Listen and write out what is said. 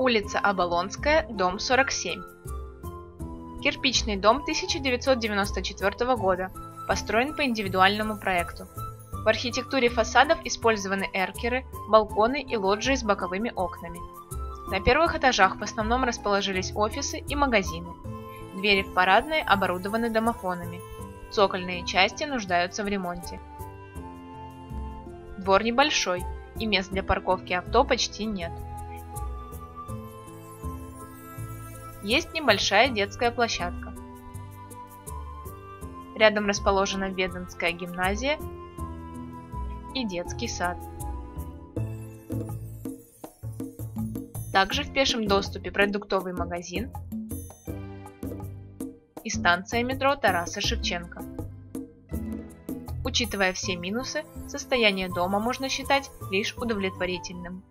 улица Оболонская, дом 47. Кирпичный дом 1994 года, построен по индивидуальному проекту. В архитектуре фасадов использованы эркеры, балконы и лоджии с боковыми окнами. На первых этажах в основном расположились офисы и магазины. Двери в парадной оборудованы домофонами. Цокольные части нуждаются в ремонте. Двор небольшой, и мест для парковки авто почти нет. Есть небольшая детская площадка. Рядом расположена Введенская гимназия и детский сад. Также в пешем доступе продуктовый магазин и станция метро Тараса Шевченко. Учитывая все минусы, состояние дома можно считать лишь удовлетворительным.